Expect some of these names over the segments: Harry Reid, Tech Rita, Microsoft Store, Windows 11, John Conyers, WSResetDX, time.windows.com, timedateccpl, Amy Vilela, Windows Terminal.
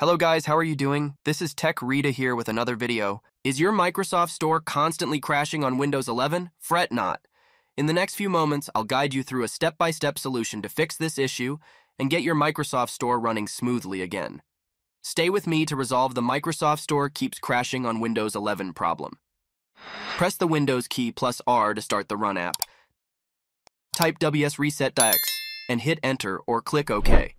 Hello guys, how are you doing? This is Tech Rita here with another video. Is your Microsoft Store constantly crashing on Windows 11? Fret not. In the next few moments, I'll guide you through a step-by-step solution to fix this issue and get your Microsoft Store running smoothly again. Stay with me to resolve the Microsoft Store keeps crashing on Windows 11 problem. Press the Windows key plus R to start the Run app. Type WSResetDX and hit Enter or click OK.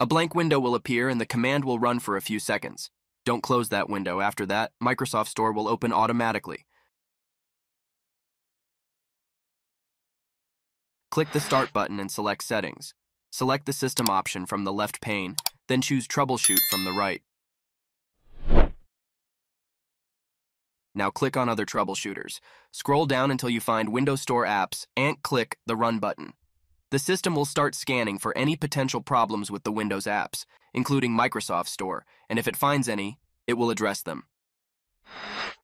A blank window will appear and the command will run for a few seconds. Don't close that window. After that, Microsoft Store will open automatically. Click the Start button and select Settings. Select the System option from the left pane, then choose Troubleshoot from the right. Now click on Other troubleshooters. Scroll down until you find Windows Store Apps and click the Run button. The system will start scanning for any potential problems with the Windows apps, including Microsoft Store, and if it finds any, it will address them.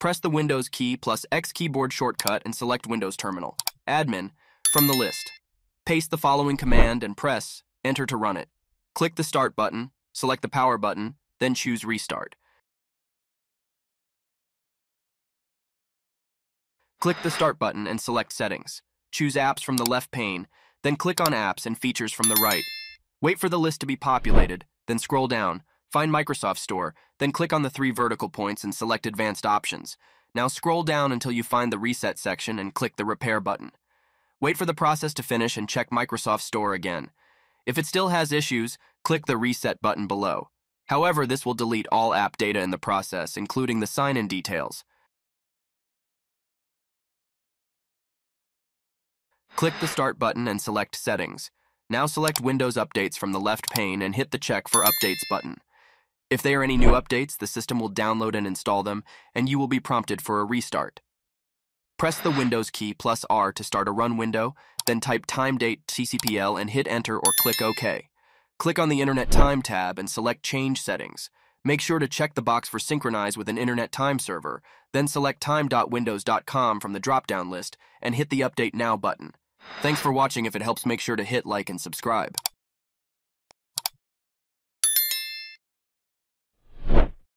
Press the Windows key plus X keyboard shortcut and select Windows Terminal, Admin, from the list. Paste the following command and press Enter to run it. Click the Start button, select the Power button, then choose Restart. Click the Start button and select Settings. Choose Apps from the left pane, then click on Apps and Features from the right. Wait for the list to be populated, then scroll down, find Microsoft Store, then click on the three vertical points and select Advanced Options. Now scroll down until you find the Reset section and click the Repair button. Wait for the process to finish and check Microsoft Store again. If it still has issues, click the Reset button below. However, this will delete all app data in the process, including the sign-in details. Click the Start button and select Settings. Now select Windows Updates from the left pane and hit the Check for Updates button. If there are any new updates, the system will download and install them, and you will be prompted for a restart. Press the Windows key plus R to start a run window, then type timedateccpl and hit Enter or click OK. Click on the Internet Time tab and select Change Settings. Make sure to check the box for Synchronize with an Internet Time server, then select time.windows.com from the drop-down list and hit the Update Now button. Thanks for watching. If it helps, make sure to hit like and subscribe.